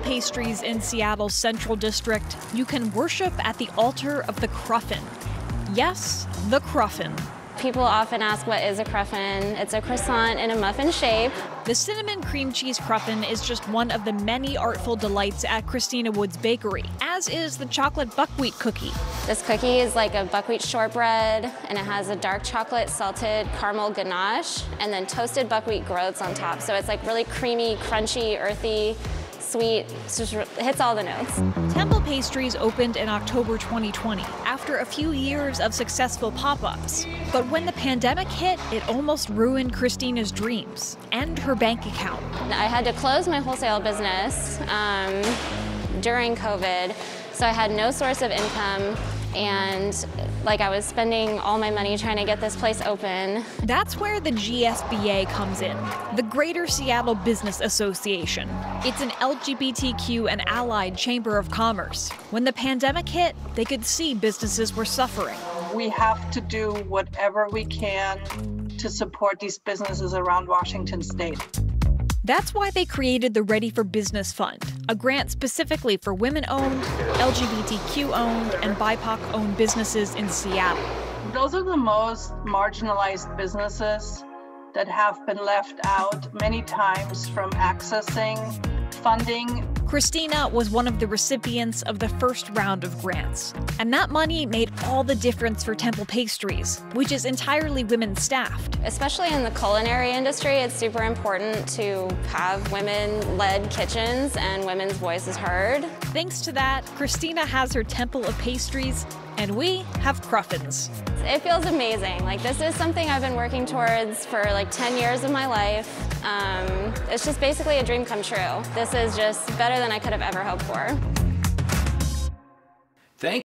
Temple Pastries in Seattle's Central District, you can worship at the altar of the Cruffin. Yes, the Cruffin. People often ask, what is a Cruffin? It's a croissant in a muffin shape. The cinnamon cream cheese Cruffin is just one of the many artful delights at Christina Woods Bakery, as is the chocolate buckwheat cookie. This cookie is like a buckwheat shortbread, and it has a dark chocolate salted caramel ganache, and then toasted buckwheat groats on top. So it's like really creamy, crunchy, earthy, sweet, just hits all the notes. Temple Pastries opened in October 2020 after a few years of successful pop-ups. But when the pandemic hit, it almost ruined Christina's dreams and her bank account. I had to close my wholesale business during COVID, so I had no source of income, and I was spending all my money trying to get this place open. That's where the GSBA comes in, the Greater Seattle Business Association. It's an LGBTQ and allied chamber of commerce. When the pandemic hit, they could see businesses were suffering. We have to do whatever we can to support these businesses around Washington state. That's why they created the Ready for Business Fund, a grant specifically for women-owned, LGBTQ-owned, and BIPOC-owned businesses in Seattle. Those are the most marginalized businesses that have been left out many times from accessing funding. Christina was one of the recipients of the first round of grants, and that money made all the difference for Temple Pastries, which is entirely women-staffed. Especially in the culinary industry, it's super important to have women-led kitchens and women's voices heard. Thanks to that, Christina has her Temple of Pastries, and we have Cruffins. It feels amazing. This is something I've been working towards for 10 years of my life. It's just basically a dream come true. This is just better than I could have ever hoped for.